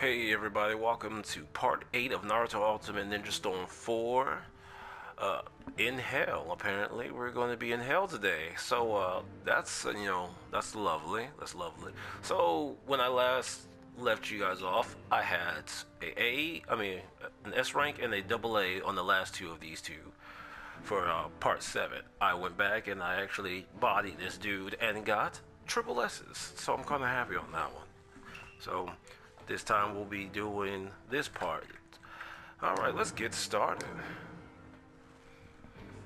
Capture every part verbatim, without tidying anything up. Hey everybody, welcome to part eight of Naruto Ultimate Ninja Storm four. Uh, in hell, apparently. We're going to be in hell today. So, uh, that's, you know, that's lovely. That's lovely. So, when I last left you guys off, I had a A, I mean, an S rank and a double A on the last two of these two for uh, part seven. I went back and I actually bodied this dude and got triple S's. So, I'm kind of happy on that one. So, this time we'll be doing this part. Alright, let's get started.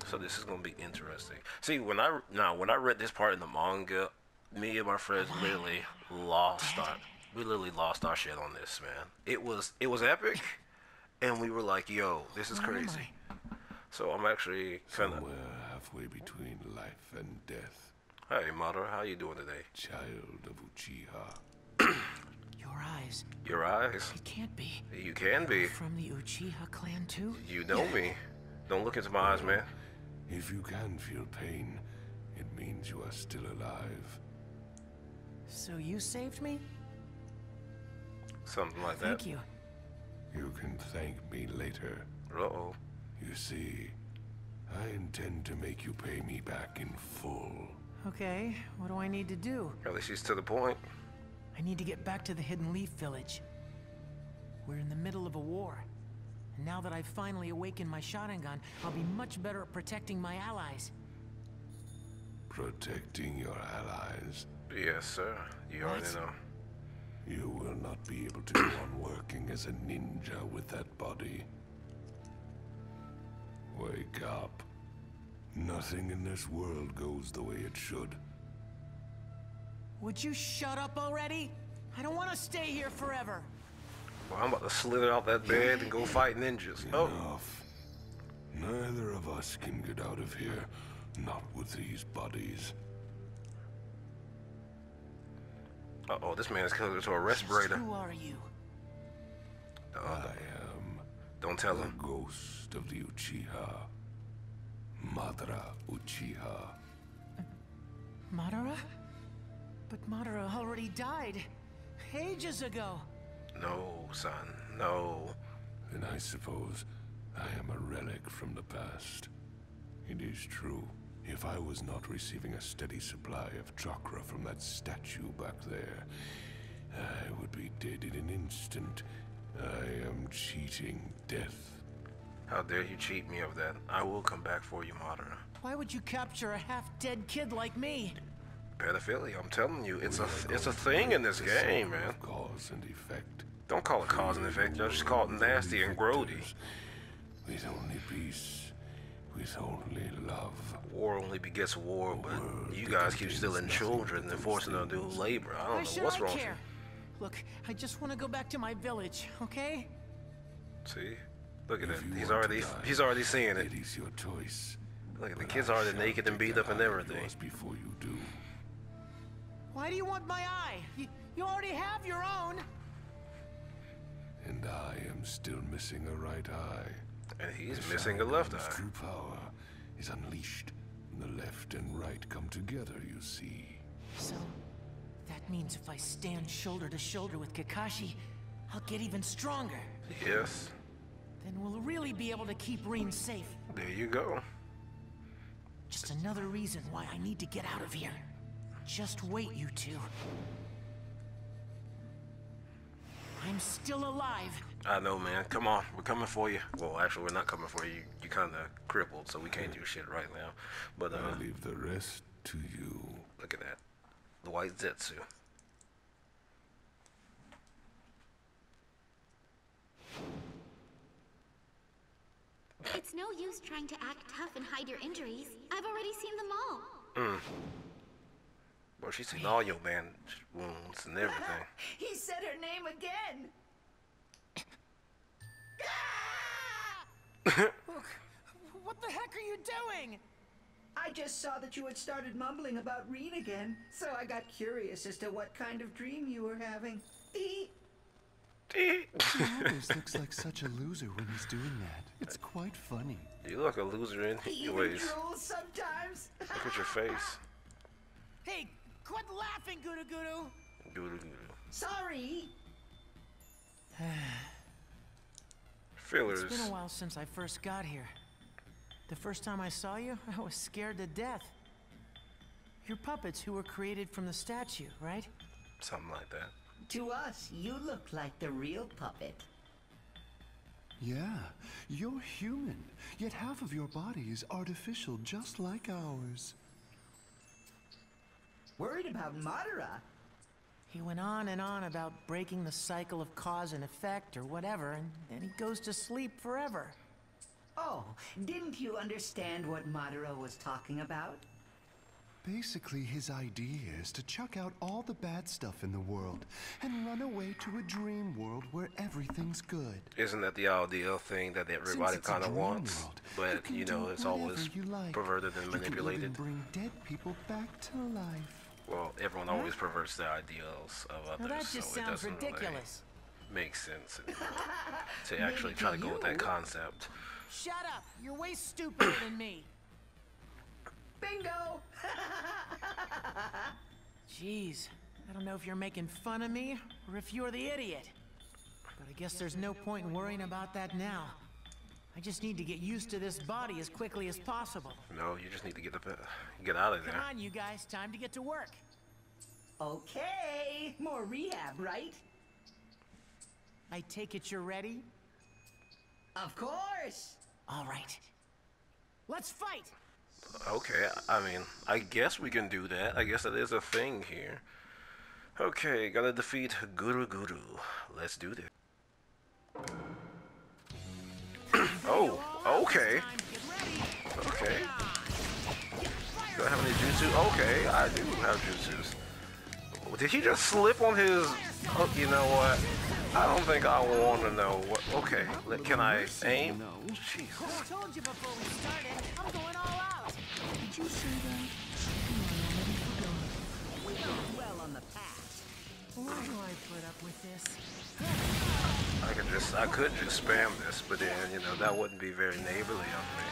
So this is going to be interesting. See, when I now when I read this part in the manga, me and my friends literally lost our we literally lost our shit on this, man. It was it was epic, and we were like, "Yo, this is crazy." So I'm actually kind of halfway between life and death. Hey, Madara, how you doing today? Child of Uchiha. Your eyes. Your eyes. It can't be. You can be. From the Uchiha clan too? You know yeah. me. Don't look into my eyes, man. If you can feel pain, it means you are still alive. So you saved me? Something like that. Thank you. You can thank me later. Uh-oh. You see, I intend to make you pay me back in full. Okay, what do I need to do? At least she's to the point. I need to get back to the Hidden Leaf Village. We're in the middle of a war. And now that I've finally awakened my Sharingan, I'll be much better at protecting my allies. Protecting your allies? Yes, sir. You already know. You will not be able to go on working as a ninja with that body. Wake up. Nothing in this world goes the way it should. Would you shut up already? I don't want to stay here forever. Well, I'm about to slither out that bed and go fight ninjas. Enough. Oh. Neither of us can get out of here. Not with these bodies. Uh-oh, this man is coming to a respirator. Who are you? Uh, I am. Don't tell him. The ghost of the Uchiha. Madara Uchiha. Madara? But Madara already died ages ago. No, son, no. Then I suppose I am a relic from the past. It is true. If I was not receiving a steady supply of chakra from that statue back there, I would be dead in an instant. I am cheating death. How dare you cheat me of that? I will come back for you, Madara. Why would you capture a half-dead kid like me? Pedophilia, I'm telling you, it's a it's a thing in this game, man. Cause and effect. Don't call it cause and effect. I just call it nasty and grody. With only peace, with only love. War only begets war, but you guys keep stealing children and forcing them to do labor. I don't know what's wrong with you. Look, I just want to go back to my village, okay? See, look at him. He's already he's already seeing it. It is your choice. Look at the kids already naked and beat up and everything. Before you do. Why do you want my eye? You, you already have your own. And I am still missing a right eye. And he's the missing a left eye. True power is unleashed when the left and right come together, you see. So, that means if I stand shoulder to shoulder with Kakashi, I'll get even stronger. Yes. Then we'll really be able to keep Rin safe. There you go. Just another reason why I need to get out of here. Just wait, you two. I'm still alive. I know, man. Come on. We're coming for you. Well, actually, we're not coming for you. You're kind of crippled, so we can't do shit right now. But, uh... I'll leave the rest to you. Look at that. The White Zetsu. It's no use trying to act tough and hide your injuries. I've already seen them all. Mm. Well, she's seen all your bandage wounds and everything. He said her name again. Look, what the heck are you doing? I just saw that you had started mumbling about Rin again, so I got curious as to what kind of dream you were having. He always looks like such a loser when he's doing that. It's quite funny. You look a loser in your ways. He drools sometimes. Look at your face. Hey. Quit laughing, Gudu Gudu! Gudu Gudu. Sorry! fillers. It's been a while since I first got here. The first time I saw you, I was scared to death. You're puppets who were created from the statue, right? Something like that. To us, you look like the real puppet. Yeah, you're human, yet half of your body is artificial, just like ours. Worried about Madara? He went on and on about breaking the cycle of cause and effect or whatever, and then he goes to sleep forever. Oh, didn't you understand what Madara was talking about? Basically, his idea is to chuck out all the bad stuff in the world and run away to a dream world where everything's good. Isn't that the ideal thing that everybody kind of wants? World, but, you, you know, it's always like. perverted and you manipulated. Can even bring dead people back to life. Well, everyone huh? always perverts the ideals of others, now that just so it doesn't ridiculous. really make sense anymore to actually try to go with that concept. Shut up! You're way stupider than me! Bingo! Jeez, I don't know if you're making fun of me or if you're the idiot. But I guess there's no point in worrying about that now. I just need to get used to this body as quickly as possible. No, you just need to get up, uh, get out of there. Come on, you guys, time to get to work. Okay, more rehab, right? I take it you're ready? Of course! All right. Let's fight! Okay, I mean, I guess we can do that. I guess that is a thing here. Okay, gotta defeat Guru Guru. Let's do this. Oh, okay. Okay. Do I have any jutsu? Okay, I do have jutsus. Did he just slip on his... Oh, you know what? I don't think I want to know what... Okay, can I aim? Jesus. I told you before we started, I'm going all out. Did you see that? We are well on the path. Why do I put up with this? I could just, I could just spam this, but then, you know, that wouldn't be very neighborly of me.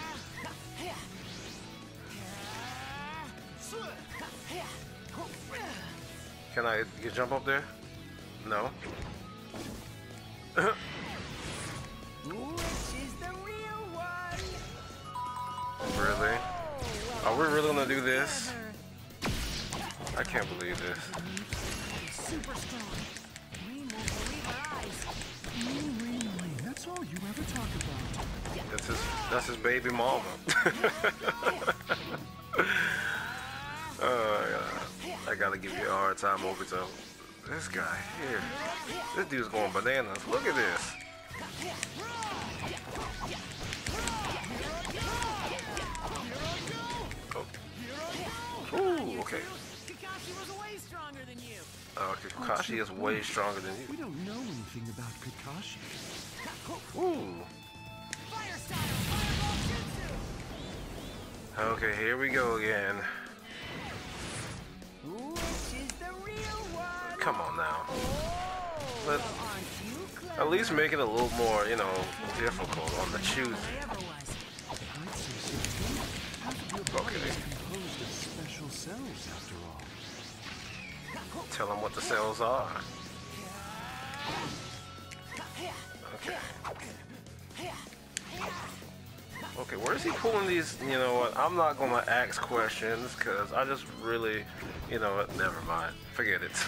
Can I you jump up there? No. Really? Are we really gonna do this? I can't believe this. Super strong. Rin won't believe our eyes. Rin, Rin, that's all you ever talk about. Yeah. That's his that's his baby mama. Oh my god. I gotta give you a hard time, Obito. This guy here. This dude's going bananas. Look at this. Ooh, okay. Kakashi was way stronger than you. Uh, Kakashi is way stronger than you. We don't know anything about Kakashi. Ooh. Fire Style, Fireball Jutsu. Okay, here we go again. Which is the real one? Come on now. But at least make it a little more, you know, difficult on the choosing. Okay. Cells after all. Tell them what the cells are. Okay. Okay, where is he pulling these? You know what? I'm not gonna ask questions because I just really, you know what? Never mind. Forget it.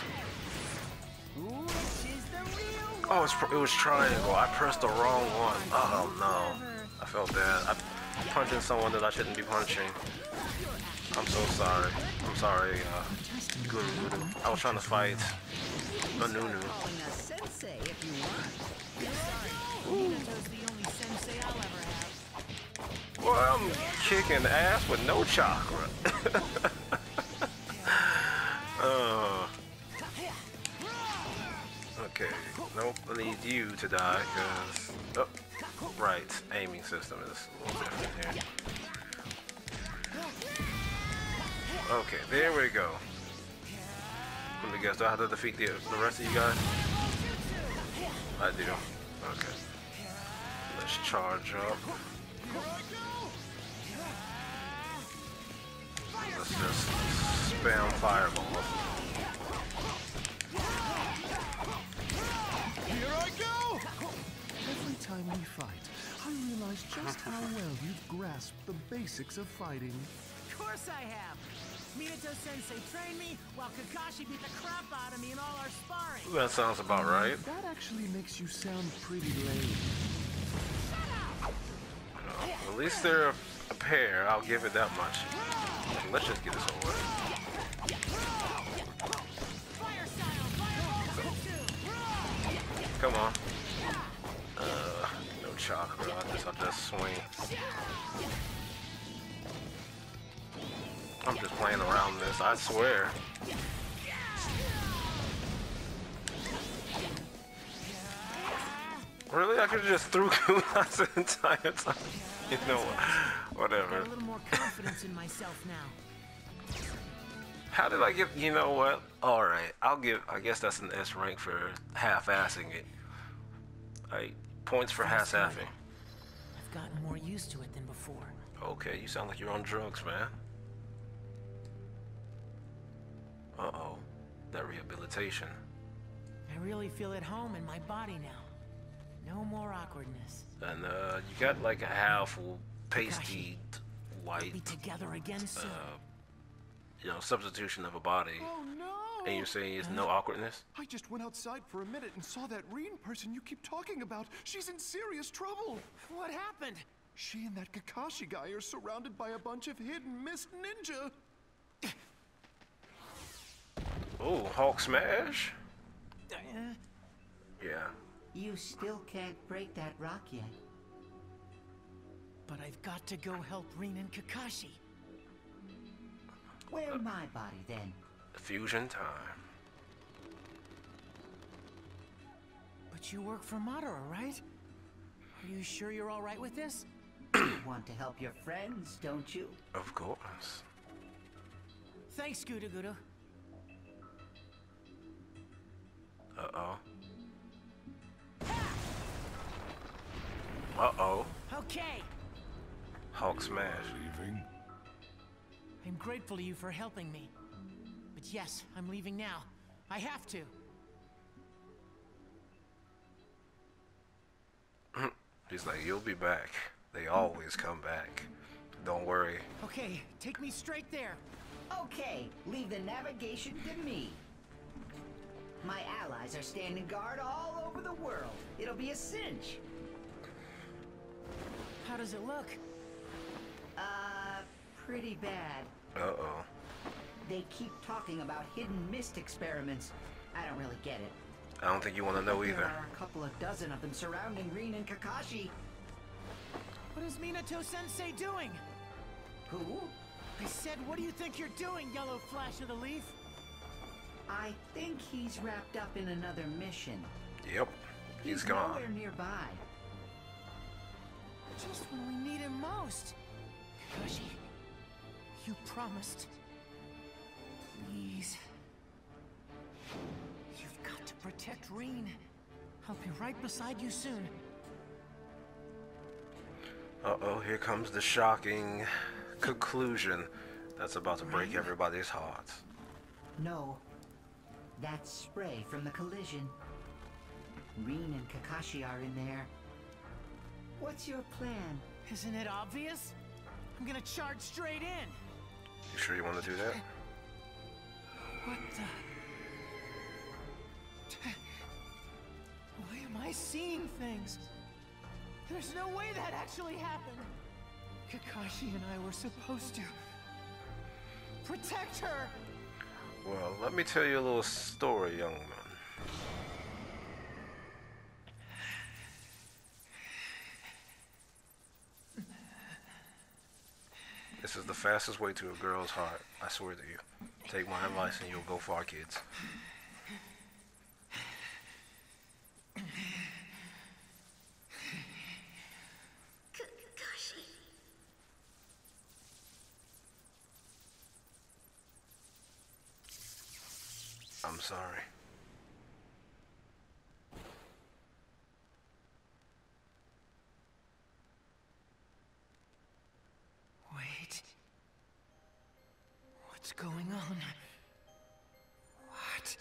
Oh, it's, it was triangle. I pressed the wrong one. Oh no! I felt bad. I'm punching someone that I shouldn't be punching. I'm so sorry. I'm sorry, uh, Guru Guru. I was trying to fight a Nunu. Well, I'm kicking ass with no chakra. uh, okay, nope, I need you to die, because... Oh, right, aiming system is a little different here. Okay, there we go. Let me guess, do I have to defeat the, the rest of you guys? I do. Okay. Let's charge up. Let's just spam fireballs. Here I go! time we fight, I realize just how well you've grasped the basics of fighting. Of course I have! Minato-sensei trained me, while Kakashi beat the crap out of me in all our sparring! That sounds about right. That actually makes you sound pretty lame. Shut up! Well, at least they're a, a pair, I'll give it that much. Let's just get this over with. Fire style, fireball, come on. Uh, no chakra, I'll just, I'll just swing. I'm just playing around this, I swear. Really? I could have just threw Kunai's the entire time. You know what? Whatever. A little more confidence in myself now. How did I get, you know what? Alright, I'll give, I guess that's an S rank for half-assing it. Alright, points for half-assing. I've gotten more used to it than before. Okay, you sound like you're on drugs, man. Uh-oh, that rehabilitation. I really feel at home in my body now. No more awkwardness. And uh, you got like a half pasty white. We'll be together again soon. Uh, you know, substitution of a body. Oh no! And you're saying it's no awkwardness? I just went outside for a minute and saw that Rin person you keep talking about. She's in serious trouble. What happened? She and that Kakashi guy are surrounded by a bunch of hidden mist ninja. Oh, Hulk smash? Uh, yeah. You still can't break that rock yet. But I've got to go help Rin and Kakashi. Where uh, my body then? Fusion time. But you work for Madara, right? Are you sure you're all right with this? You want to help your friends, don't you? Of course. Thanks, Gudu Gudu. Uh-oh. Uh-oh. Okay. Hulk smash. Leaving. I'm grateful to you for helping me. But yes, I'm leaving now. I have to. He's like, you'll be back. They always come back. Don't worry. Okay, take me straight there. Okay, leave the navigation to me. My allies are standing guard all over the world. It'll be a cinch. How does it look? Uh, pretty bad. Uh-oh. They keep talking about hidden mist experiments. I don't really get it. I don't think you want to know either. There are a couple of dozen of them surrounding Rin and Kakashi. What is Minato-sensei doing? Who? I said, what do you think you're doing, Yellow Flash of the Leaf? I think he's wrapped up in another mission. Yep, he's, he's gone. Nowhere nearby. Just when we need him most. Kakashi, you promised. Please. You've got to protect Rin. I'll be right beside you soon. Uh-oh, here comes the shocking conclusion that's about to break everybody's hearts. No. That spray from the collision. Rin and Kakashi are in there. What's your plan? Isn't it obvious? I'm gonna charge straight in. You sure you want to do that? What the? Why am I seeing things? There's no way that actually happened. Kakashi and I were supposed to protect her. Well, let me tell you a little story, young man. This is the fastest way to a girl's heart. I swear to you. Take my advice and you'll go far, kids. Kakashi. I'm sorry. What's going on? What?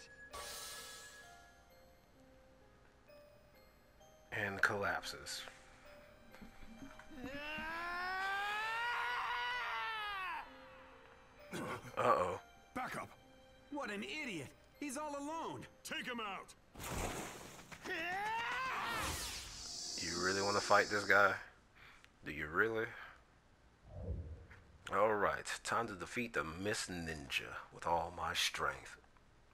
and collapses. Uh-oh. Back up! What an idiot! He's all alone! Take him out! You really want to fight this guy? Do you really? Alright, time to defeat the Mist Ninja with all my strength.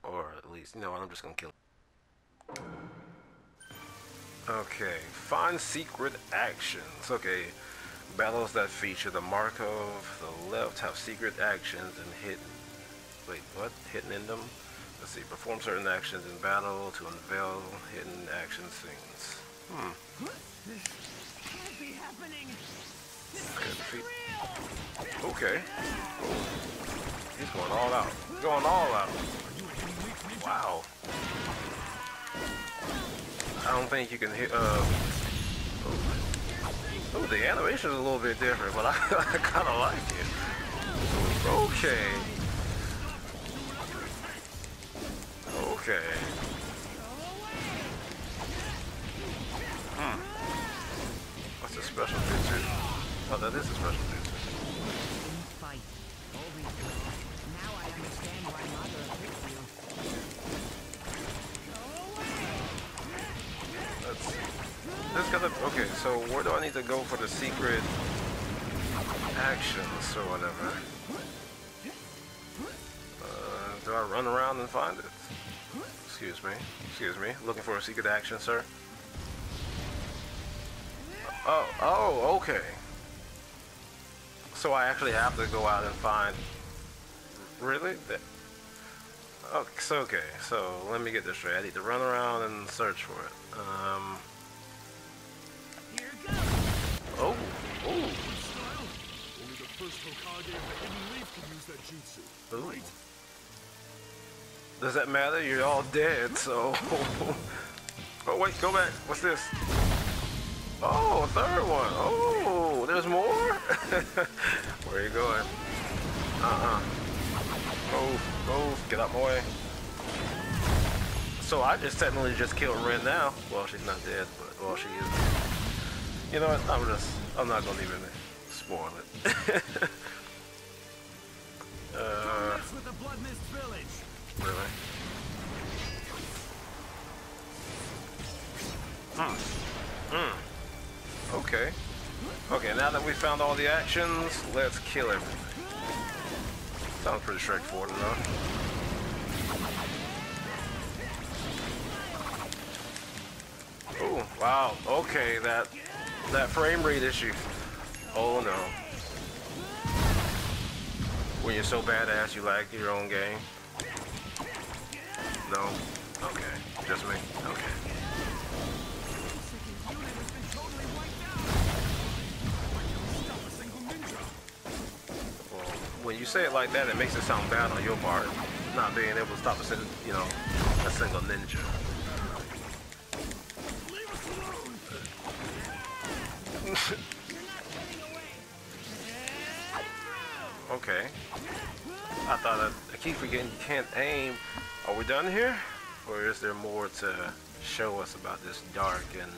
Or at least, you know what, I'm just gonna kill him. Okay, find secret actions. Okay, battles that feature the mark of the left have secret actions and hidden. Wait, what? Hidden in them? Let's see, perform certain actions in battle to unveil hidden action scenes. Hmm. This can't be happening. This isn't real. Okay. He's going all out. Going all out. Wow. I don't think you can hit, uh... Oh, the animation is a little bit different, but I, I kind of like it. Okay. Okay. Hmm. What's a special feature? Oh, that is a special feature. Now I understand why Mother picked you. Let's see. This gotta, okay, so where do I need to go for the secret actions or whatever? Uh, do I run around and find it? Excuse me. Excuse me. Looking for a secret action, sir? Oh, oh, okay. So I actually have to go out and find... Really? Okay, okay, so let me get this straight. I need to run around and search for it. Um... Here goes. Oh, oh. Only the first Hokage of the Hidden Leaf can use that jutsu. Right? Does that matter? You're all dead, so... Oh, wait, go back. What's this? Oh, a third one. Oh, there's more? Where are you going? Uh-uh. Move, move, get out my way. So I just technically just killed Rin now. Well, she's not dead, but, well, she is dead. You know what, I'm just, I'm not gonna even spoil it. uh, really? Hmm. Hmm. Okay. Okay, now that we found all the actions, let's kill everything. Sounds pretty straightforward enough. Oh, wow. Okay, that that frame rate issue. Oh no. When you're so badass you lag your own game. No. Okay. Just me. Okay. When you say it like that, it makes it sound bad on your part, not being able to stop a single, you know, a single ninja. Leave us alone. Okay. I thought I'd, I keep forgetting you can't aim. Are we done here? Or is there more to show us about this dark and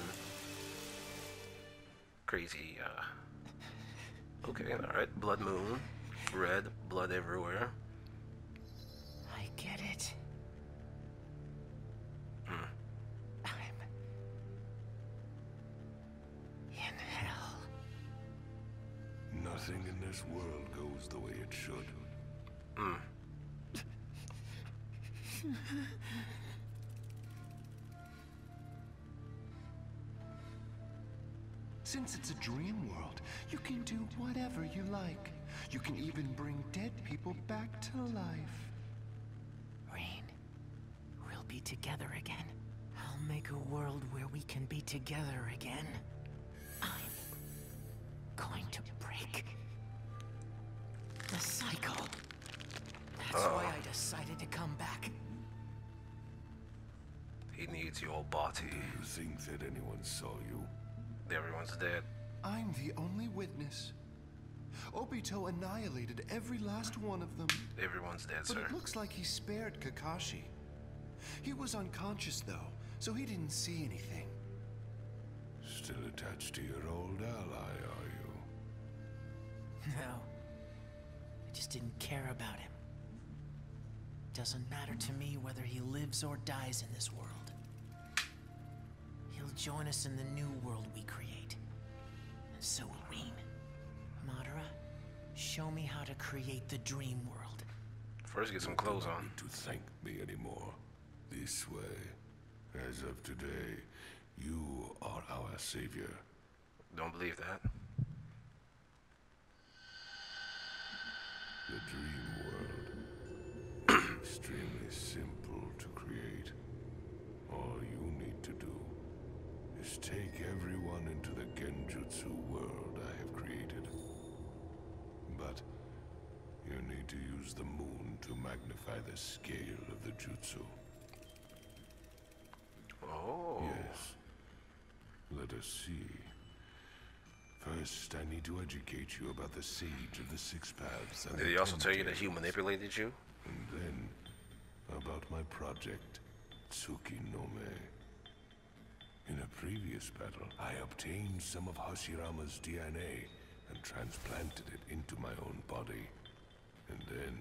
crazy, uh... Okay, alright, Blood Moon. Red, blood everywhere. I get it. Hmm. I'm in hell. Nothing in this world goes the way it should. Hmm. Since it's a dream world, you can do whatever you like. You can even bring dead people back to life. Rin, we'll be together again. I'll make a world where we can be together again. I'm going to break the cycle. That's uh, why I decided to come back. He needs your body. Do you think that anyone saw you? Everyone's dead. I'm the only witness. Obito annihilated every last one of them. Everyone's dead, but sir. But it looks like he spared Kakashi. He was unconscious, though, so he didn't see anything. still attached to your old ally, are you? No. I just didn't care about him. Doesn't matter to me whether he lives or dies in this world. He'll join us in the new world we create. And so will Rin. Madara, show me how to create the dream world. First, get some clothes on. You don't need to thank me anymore. This way. As of today, you are our savior. Don't believe that. The dream world is extremely simple to create. All you need to do is take everyone into the genjutsu world I have created. But you need to use the moon to magnify the scale of the jutsu. Oh. Yes. Let us see. First, I need to educate you about the Sage of the Six Paths. Did he also tell you that he manipulated you? And then, about my project, Tsukinome. In a previous battle, I obtained some of Hashirama's D N A and transplanted it into my own body. And then,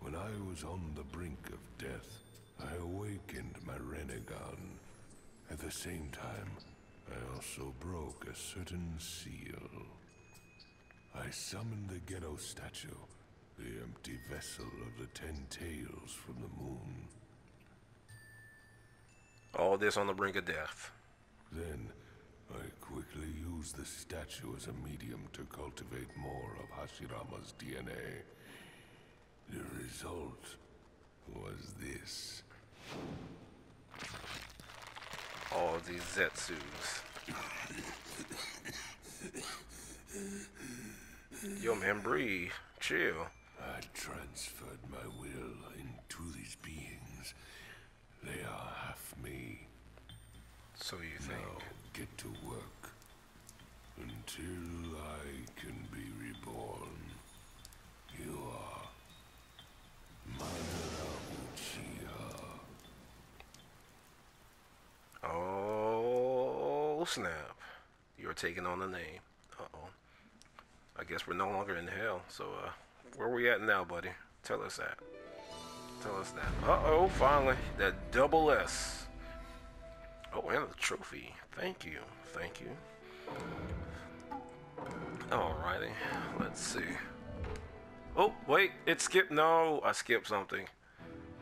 when I was on the brink of death, I awakened my Rinnegan. At the same time, I also broke a certain seal. I summoned the ghetto statue, the empty vessel of the Ten Tails from the moon. All this on the brink of death. Then, I quickly used the statue as a medium to cultivate more of Hashirama's D N A. The result was this. All these Zetsus. Yo, man, breathe. Chill. I transferred my will into these beings. They are half me. So you think? Now get to work until I can be reborn. You are Madara Uchiha. Oh snap, you're taking on the name. Uh-oh. I guess we're no longer in hell, so uh where we at now, buddy? Tell us that. Tell us that. Uh-oh, finally, that double S. Oh, and a trophy. Thank you. Thank you. Alrighty, let's see. Oh, wait, it skipped. No, I skipped something.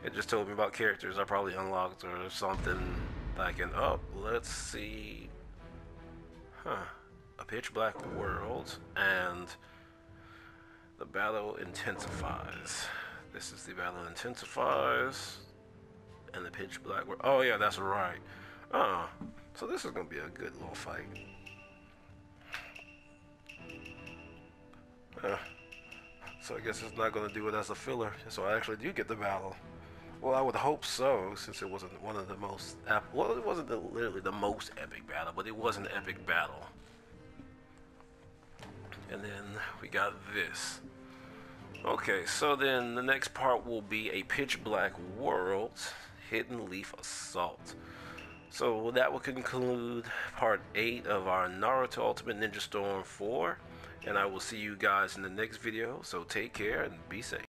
It just told me about characters I probably unlocked or something. Backing up, let's see. Huh. A pitch black world, and the battle intensifies. This is the battle intensifies, and the pitch black world. Oh, yeah, that's right. Uh, so this is going to be a good little fight. Uh, so I guess it's not going to do it as a filler, so I actually do get the battle. Well, I would hope so, since it wasn't one of the most, well, it wasn't the, literally the most epic battle, but it was an epic battle. And then we got this. Okay, so then the next part will be a pitch black world, Hidden Leaf Assault. So that will conclude part eight of our Naruto Ultimate Ninja Storm four, and I will see you guys in the next video, so take care and be safe.